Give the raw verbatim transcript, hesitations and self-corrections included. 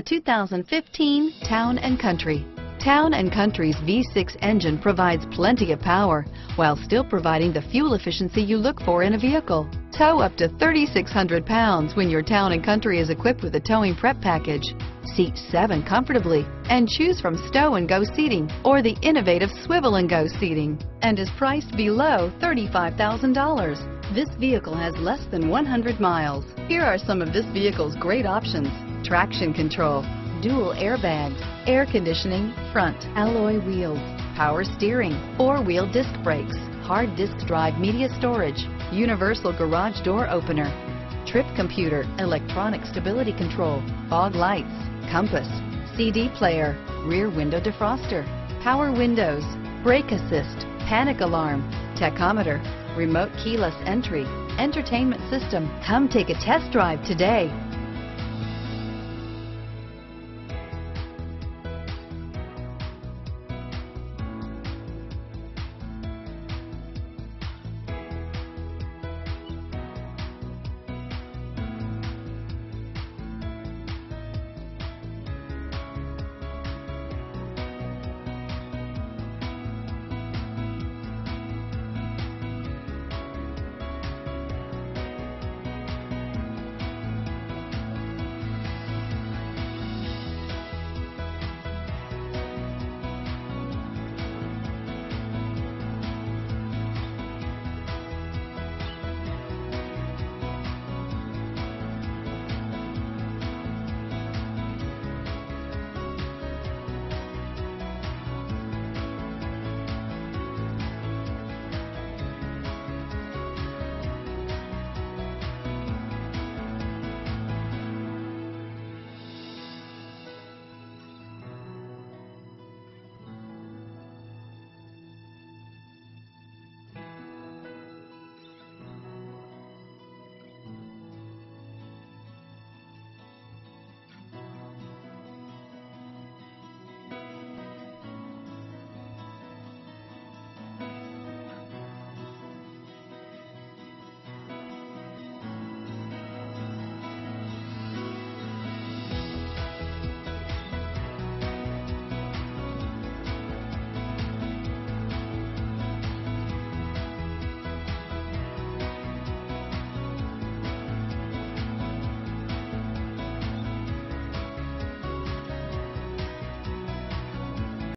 The two thousand fifteen Town and Country. Town and Country's V six engine provides plenty of power while still providing the fuel efficiency you look for in a vehicle. Tow up to three thousand six hundred pounds when your Town and Country is equipped with a towing prep package. Seat seven comfortably and choose from stow and go seating or the innovative swivel and go seating, and is priced below thirty-five thousand dollars. This vehicle has less than one hundred miles. Here are some of this vehicle's great options: traction control, dual airbags, air conditioning, front alloy wheels, power steering, four-wheel disc brakes, hard disk drive media storage, universal garage door opener, trip computer, electronic stability control, fog lights, compass, C D player, rear window defroster, power windows, brake assist, panic alarm, tachometer, remote keyless entry, entertainment system. Come take a test drive today.